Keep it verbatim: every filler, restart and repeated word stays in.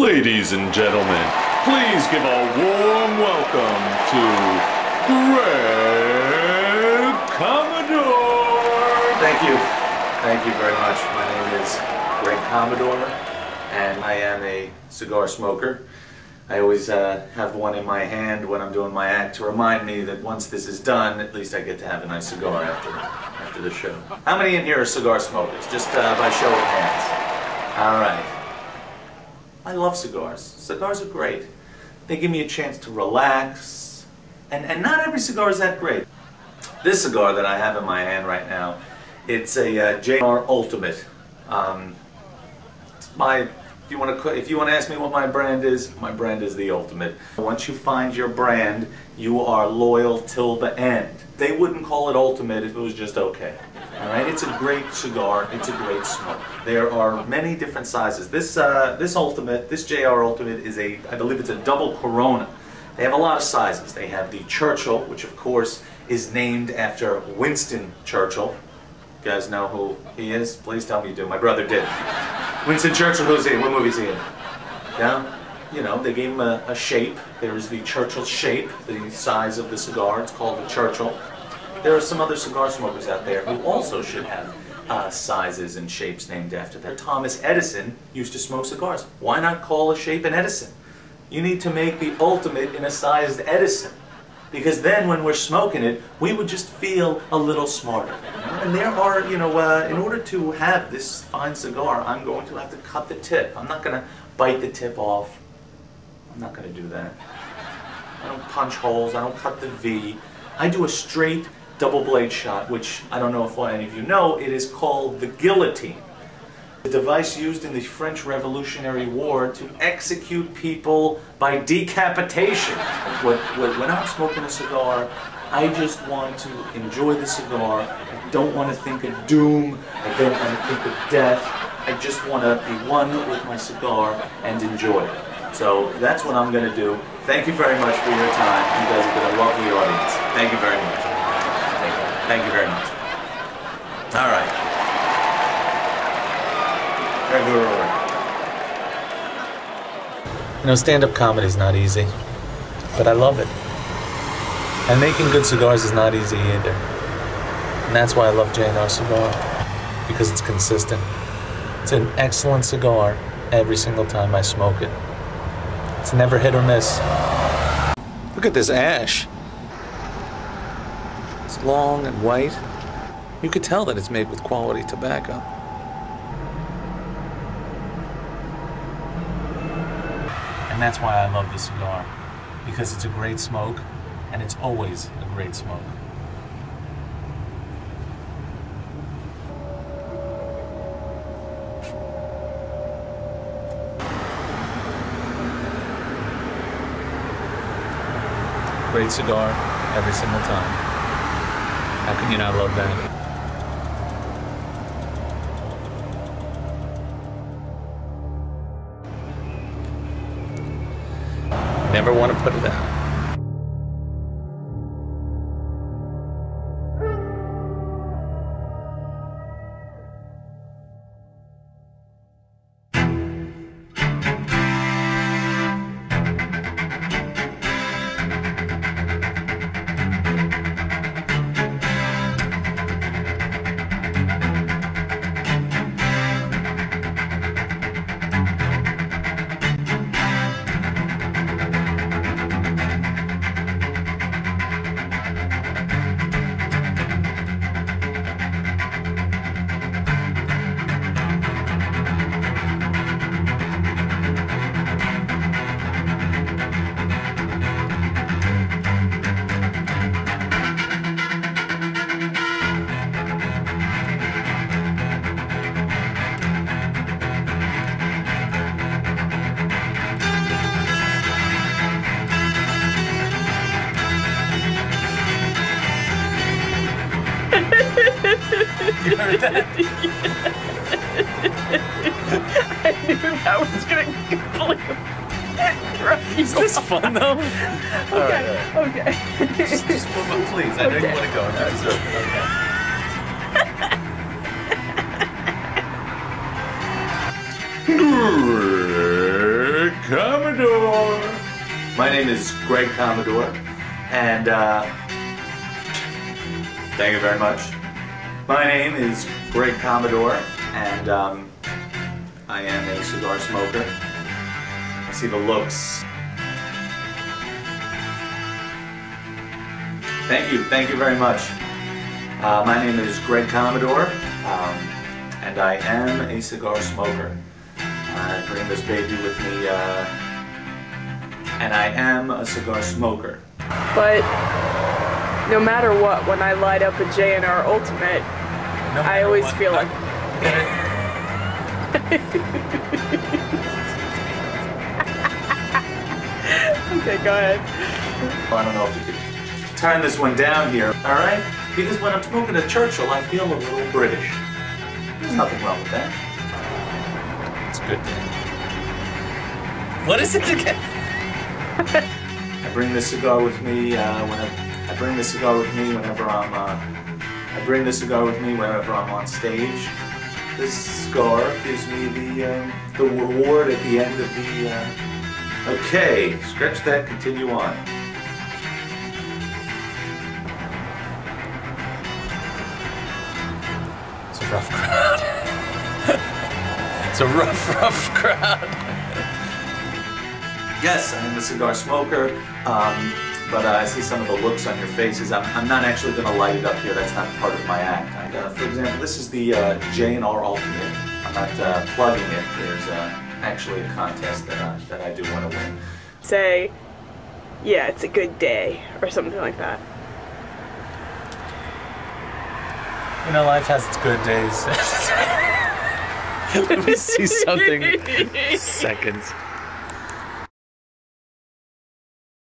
Ladies and gentlemen, please give a warm welcome to Gregg Commodore. Thank you. Thank you very much. My name is Gregg Commodore, and I am a cigar smoker. I always uh, have one in my hand when I'm doing my act to remind me that once this is done, at least I get to have a nice cigar after, after the show. How many in here are cigar smokers? Just uh, by show of hands. All right. I love cigars. Cigars are great. They give me a chance to relax. And, and not every cigar is that great. This cigar that I have in my hand right now, it's a uh, J R Ultimate. Um, it's my, if you want to, if you want to ask me what my brand is, my brand is the Ultimate. Once you find your brand, you are loyal till the end. They wouldn't call it Ultimate if it was just okay. All right, it's a great cigar. It's a great smoke. There are many different sizes. This uh, this Ultimate, this J R Ultimate is a, I believe it's a double Corona. They have a lot of sizes. They have the Churchill, which of course is named after Winston Churchill. You guys know who he is? Please tell me you do. My brother did. Winston Churchill, who's he? What movie's he in? Yeah, you know, they gave him a, a shape. There is the Churchill shape, the size of the cigar. It's called the Churchill. There are some other cigar smokers out there who also should have uh, sizes and shapes named after them. Thomas Edison used to smoke cigars. Why not call a shape an Edison? You need to make the Ultimate in a sized Edison, because then when we're smoking it, we would just feel a little smarter. And there are, you know, uh, in order to have this fine cigar, I'm going to have to cut the tip. I'm not going to bite the tip off. I'm not going to do that. I don't punch holes. I don't cut the V. I do a straight double blade shot, which I don't know if any of you know, it is called the guillotine. The device used in the French Revolutionary War to execute people by decapitation. When, when I'm smoking a cigar, I just want to enjoy the cigar. I don't want to think of doom. I don't want to think of death. I just want to be one with my cigar and enjoy it. So that's what I'm going to do. Thank you very much for your time. You guys have been a lovely audience. Thank you very much. Thank you very much. All right. You know, stand-up comedy is not easy, but I love it. And making good cigars is not easy either. And that's why I love J R Cigar, because it's consistent. It's an excellent cigar every single time I smoke it. It's never hit or miss. Look at this ash. It's long and white. You could tell that it's made with quality tobacco. And that's why I love this cigar, because it's a great smoke, and it's always a great smoke. Great cigar every single time. How can you not love that? Never want to put it down. You heard that? Yeah. I knew that was going to completely... Is this fun, though? Okay, right, okay. Just, just move up, please. I know okay. You want to go. You deserve it. Okay. Gregg My name is Gregg Commodore, and uh, thank you very much. My name is Gregg Commodore, and um, I am a cigar smoker. I see the looks. Thank you, thank you very much. Uh, my name is Gregg Commodore, um, and I am a cigar smoker. I bring this baby with me, uh, and I am a cigar smoker. But no matter what, when I light up a J R Ultimate, no I always what. feel like... Okay, go ahead. I don't know if you could turn this one down here, all right? Because when I'm smoking a Churchill, I feel a little British. There's nothing wrong with that. It's a good thing. What is it again? I bring this cigar with me uh, when I, I bring this cigar with me whenever I'm uh, I bring this cigar with me whenever I'm on stage. This cigar gives me the um, the reward at the end of the. Uh... Okay, scratch that. Continue on. It's a rough crowd. It's a rough, rough crowd. Yes, I'm a cigar smoker, um, but uh, I see some of the looks on your faces. I'm, I'm not actually going to light it up here. That's not part of my act. And, uh, for example, this is the uh, J R Ultimate. I'm not uh, plugging it. There's uh, actually a contest that I, that I do want to win. Say, yeah, it's a good day, or something like that. You know, life has its good days. Let me see something in seconds.